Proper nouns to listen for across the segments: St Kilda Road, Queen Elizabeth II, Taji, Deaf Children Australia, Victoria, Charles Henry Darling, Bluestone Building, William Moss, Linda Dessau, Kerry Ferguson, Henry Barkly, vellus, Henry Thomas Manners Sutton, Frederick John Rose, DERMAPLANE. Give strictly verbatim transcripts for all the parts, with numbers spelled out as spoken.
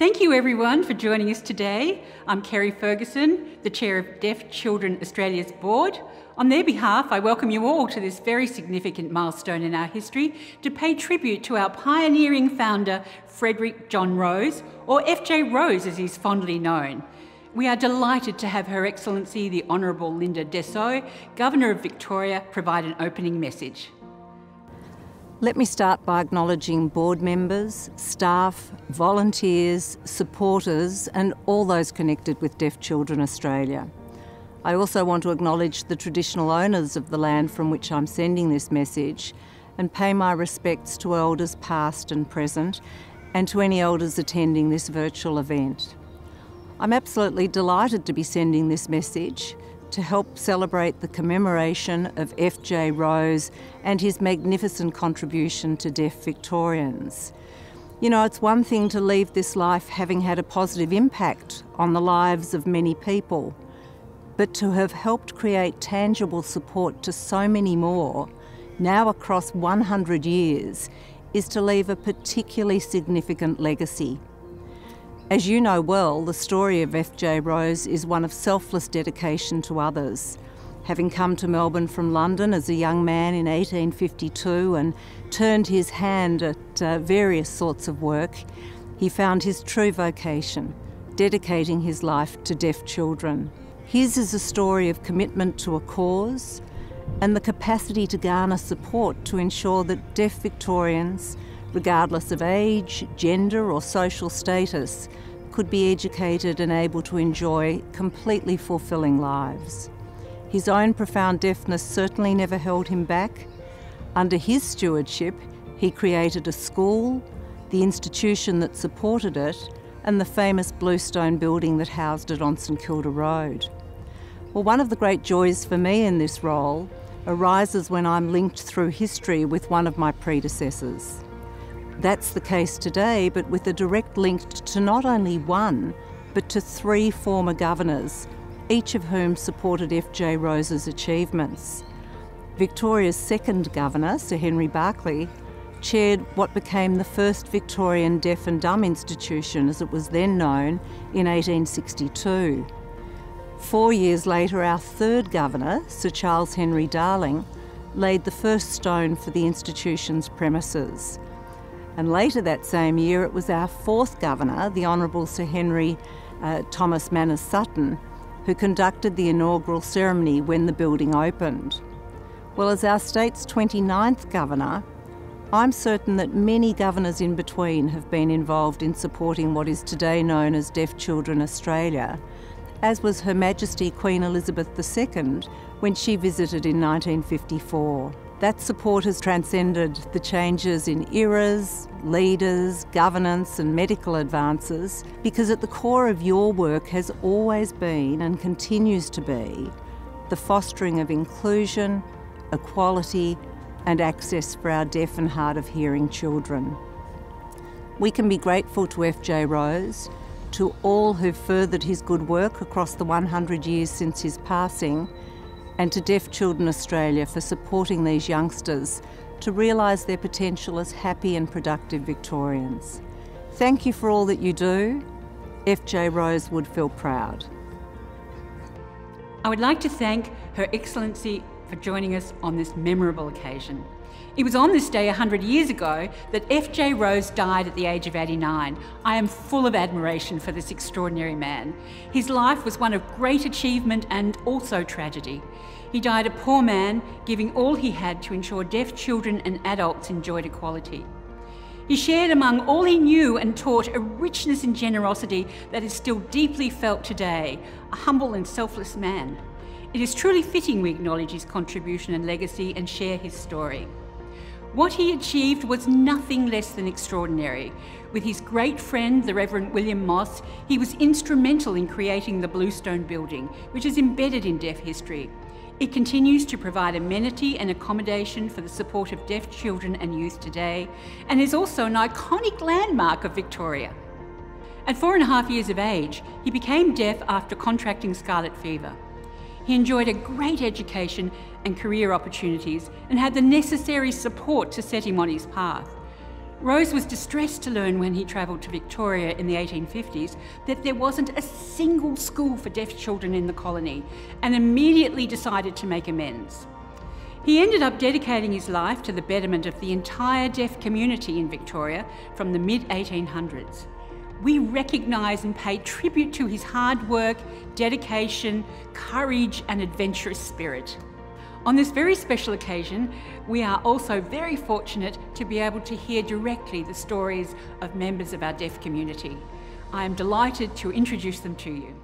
Thank you everyone for joining us today. I'm Kerry Ferguson, the Chair of Deaf Children Australia's Board. On their behalf, I welcome you all to this very significant milestone in our history to pay tribute to our pioneering founder, Frederick John Rose, or F J Rose as he's fondly known. We are delighted to have Her Excellency, the Honourable Linda Dessau, Governor of Victoria, provide an opening message. Let me start by acknowledging board members, staff, volunteers, supporters and all those connected with Deaf Children Australia. I also want to acknowledge the traditional owners of the land from which I'm sending this message and pay my respects to elders past and present and to any elders attending this virtual event. I'm absolutely delighted to be sending this message to help celebrate the commemoration of F J Rose and his magnificent contribution to deaf Victorians. You know, it's one thing to leave this life having had a positive impact on the lives of many people, but to have helped create tangible support to so many more, now across one hundred years, is to leave a particularly significant legacy. As you know well, the story of F J Rose is one of selfless dedication to others. Having come to Melbourne from London as a young man in eighteen fifty-two and turned his hand at uh, various sorts of work, he found his true vocation, dedicating his life to deaf children. His is a story of commitment to a cause and the capacity to garner support to ensure that deaf Victorians, regardless of age, gender or social status, could be educated and able to enjoy completely fulfilling lives. His own profound deafness certainly never held him back. Under his stewardship, he created a school, the institution that supported it, and the famous Bluestone Building that housed it on St Kilda Road. Well, one of the great joys for me in this role arises when I'm linked through history with one of my predecessors. That's the case today, but with a direct link to not only one, but to three former governors, each of whom supported F J Rose's achievements. Victoria's second governor, Sir Henry Barkly, chaired what became the first Victorian Deaf and Dumb Institution, as it was then known, in eighteen sixty-two. Four years later, our third governor, Sir Charles Henry Darling, laid the first stone for the institution's premises. And later that same year, it was our fourth governor, the Honourable Sir Henry uh, Thomas Manners Sutton, who conducted the inaugural ceremony when the building opened. Well, as our state's twenty-ninth governor, I'm certain that many governors in between have been involved in supporting what is today known as Deaf Children Australia, as was Her Majesty Queen Elizabeth the Second when she visited in nineteen fifty-four. That support has transcended the changes in eras, leaders, governance and medical advances, because at the core of your work has always been and continues to be the fostering of inclusion, equality and access for our deaf and hard of hearing children. We can be grateful to F J Rose, to all who furthered his good work across the one hundred years since his passing, and to Deaf Children Australia for supporting these youngsters to realise their potential as happy and productive Victorians. Thank you for all that you do. F J Rose would feel proud. I would like to thank Her Excellency for joining us on this memorable occasion. It was on this day one hundred years ago that F J Rose died at the age of eighty-nine. I am full of admiration for this extraordinary man. His life was one of great achievement and also tragedy. He died a poor man, giving all he had to ensure deaf children and adults enjoyed equality. He shared among all he knew and taught a richness and generosity that is still deeply felt today, a humble and selfless man. It is truly fitting we acknowledge his contribution and legacy and share his story. What he achieved was nothing less than extraordinary. With his great friend, the Reverend William Moss, he was instrumental in creating the Bluestone Building, which is embedded in deaf history. It continues to provide amenity and accommodation for the support of deaf children and youth today, and is also an iconic landmark of Victoria. At four and a half years of age, he became deaf after contracting scarlet fever. He enjoyed a great education and career opportunities and had the necessary support to set him on his path. Rose was distressed to learn when he travelled to Victoria in the eighteen fifties that there wasn't a single school for deaf children in the colony, and immediately decided to make amends. He ended up dedicating his life to the betterment of the entire deaf community in Victoria from the mid eighteen hundreds. We recognise and pay tribute to his hard work, dedication, courage and adventurous spirit. On this very special occasion, we are also very fortunate to be able to hear directly the stories of members of our deaf community. I am delighted to introduce them to you.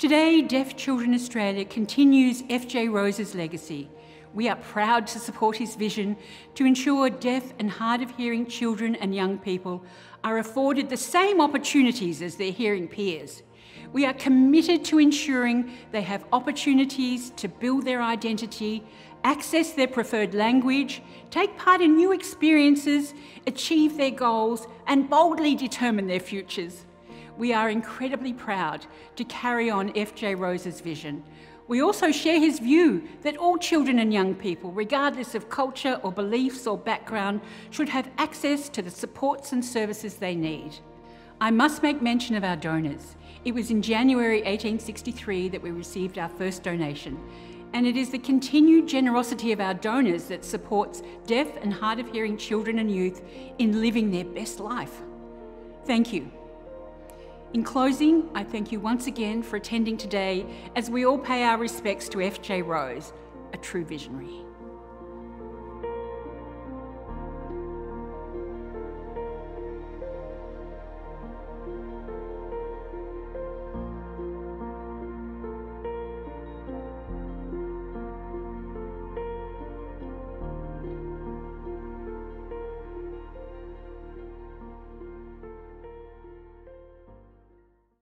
Today, Deaf Children Australia continues F J Rose's legacy. We are proud to support his vision to ensure deaf and hard of hearing children and young people are afforded the same opportunities as their hearing peers. We are committed to ensuring they have opportunities to build their identity, access their preferred language, take part in new experiences, achieve their goals, and boldly determine their futures. We are incredibly proud to carry on F J Rose's vision. We also share his view that all children and young people, regardless of culture or beliefs or background, should have access to the supports and services they need. I must make mention of our donors. It was in January eighteen sixty-three that we received our first donation, and it is the continued generosity of our donors that supports deaf and hard of hearing children and youth in living their best life. Thank you. In closing, I thank you once again for attending today as we all pay our respects to F J Rose, a true visionary.